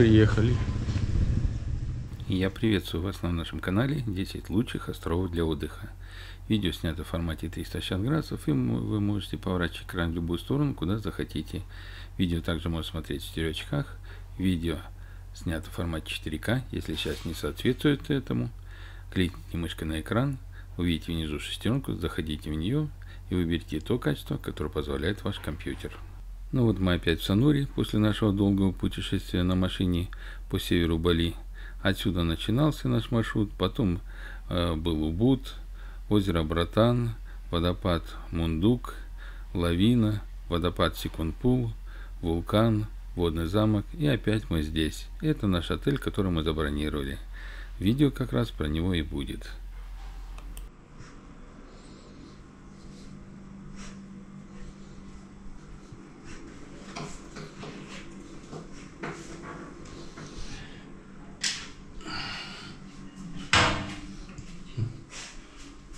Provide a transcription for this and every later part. приехали. Я приветствую вас на нашем канале 10 лучших островов для отдыха. Видео снято в формате 360 градусов, и вы можете поворачивать экран в любую сторону, куда захотите. Видео также можно смотреть в 4 очках. Видео снято в формате 4К. Если сейчас не соответствует этому, кликните мышкой на экран, увидите внизу шестеренку, заходите в нее и выберите то качество, которое позволяет ваш компьютер. Ну вот мы опять в Сануре после нашего долгого путешествия на машине по северу Бали. Отсюда начинался наш маршрут, потом был Убуд, озеро Братан, водопад Мундук, Лавина, водопад Секунпул, вулкан, водный замок, и опять мы здесь. Это наш отель, который мы забронировали. Видео как раз про него и будет.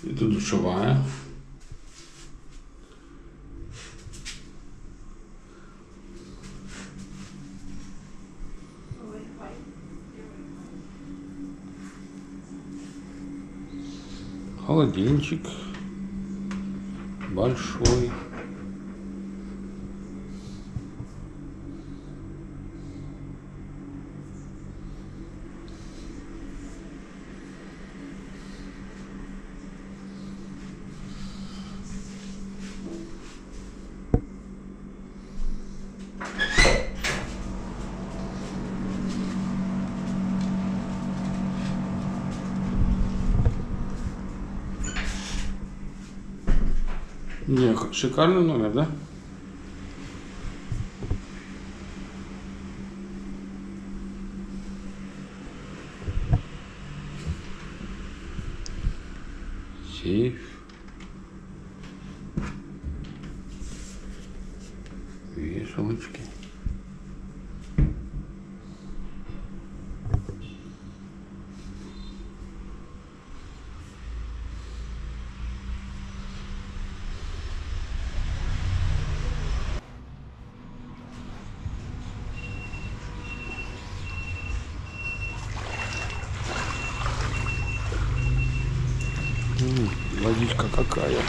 Это душевая. Холодильничек большой. Не, шикарный номер, да? Сейф. Вешалочки. Водичка какая.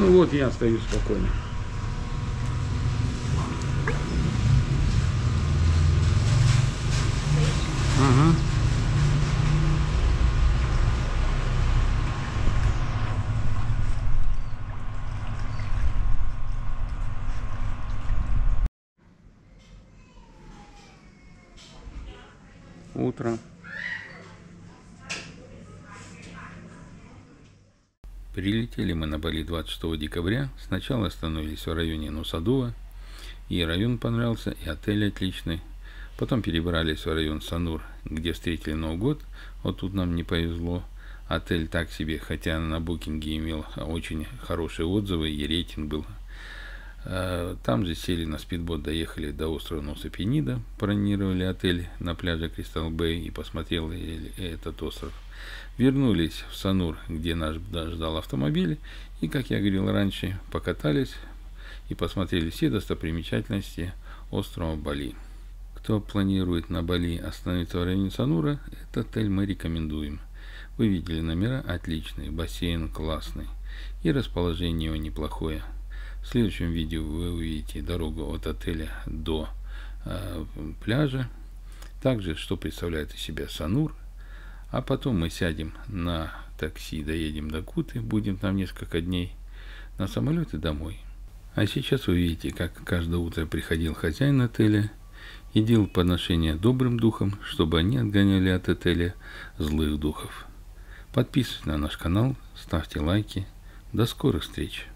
Ну вот я стою спокойно. Ага. Утро. Прилетели мы на Бали 26 декабря. Сначала остановились в районе Нусадова. И район понравился, и отель отличный. Потом перебрались в район Санур, где встретили Новый год. Вот тут нам не повезло. Отель так себе, хотя на букинге имел очень хорошие отзывы и рейтинг был. Там же сели на спидбот, доехали до острова Носа Пенида, бронировали отель на пляже Кристал Бэй и посмотрели этот остров. Вернулись в Санур, где нас ждал автомобиль, и, как я говорил раньше, покатались и посмотрели все достопримечательности острова Бали. Кто планирует на Бали остановиться в районе Санура, этот отель мы рекомендуем. Вы видели номера отличные, бассейн классный и расположение его неплохое. В следующем видео вы увидите дорогу от отеля до пляжа, также что представляет из себя Санур, а потом мы сядем на такси, доедем до Куты, будем там несколько дней, на самолет и домой. А сейчас вы видите, как каждое утро приходил хозяин отеля и делал подношения добрым духам, чтобы они отгоняли от отеля злых духов. Подписывайтесь на наш канал, ставьте лайки. До скорых встреч!